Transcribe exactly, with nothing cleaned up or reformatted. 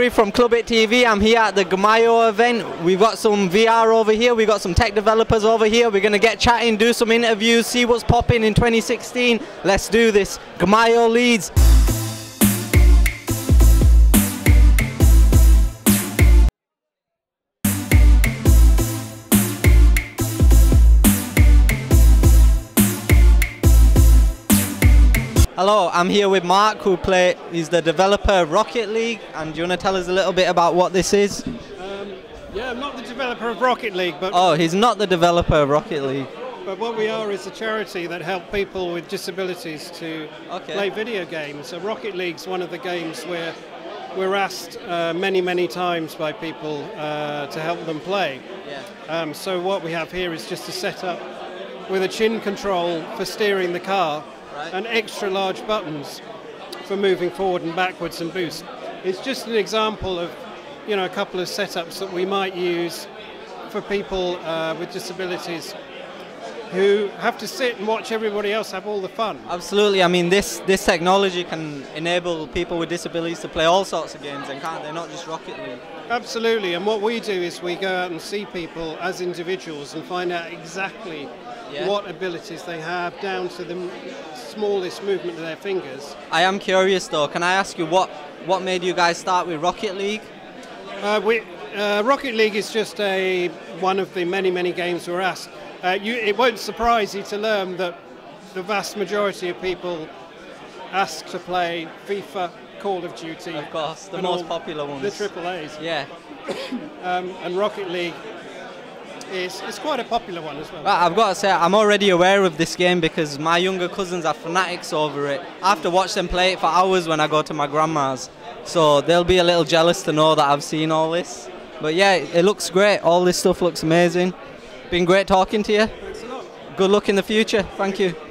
Terry from Clubit T V. I'm here at the Gamayo event. We've got some V R over here, we've got some tech developers over here. We're going to get chatting, do some interviews, see what's popping in twenty sixteen. Let's do this. Gamayo leads. Hello, I'm here with Mark, who play, he's the developer of Rocket League, and do you want to tell us a little bit about what this is? Um, yeah, I'm not the developer of Rocket League, but... Oh, he's not the developer of Rocket League. But what we are is a charity that help people with disabilities to okay. play video games. So Rocket League's one of the games where we're asked uh, many, many times by people uh, to help them play. Yeah. Um, so what we have here is just a setup with a chin control for steering the car, and extra large buttons for moving forward and backwards and boost. It's just an example of, you know, a couple of setups that we might use for people uh, with disabilities who have to sit and watch everybody else have all the fun. Absolutely. I mean, this this technology can enable people with disabilities to play all sorts of games, and can't they? Not just Rocket League. Absolutely. And what we do is we go out and see people as individuals and find out exactly yeah. what abilities they have, down to the smallest movement of their fingers. I am curious though. Can I ask you what what made you guys start with Rocket League? Uh, we uh, Rocket League is just a one of the many many games we're asked. Uh, you, it won't surprise you to learn that the vast majority of people ask to play FIFA, Call of Duty, of course, the most all, popular ones, the triple A's. Yeah, um, and Rocket League is it's quite a popular one as well. Well, I've got to say, I'm already aware of this game because my younger cousins are fanatics over it. I have to watch them play it for hours when I go to my grandma's, so they'll be a little jealous to know that I've seen all this. But yeah, it looks great. All this stuff looks amazing. Been great talking to you. Thanks a lot. Good luck in the future. Thank you.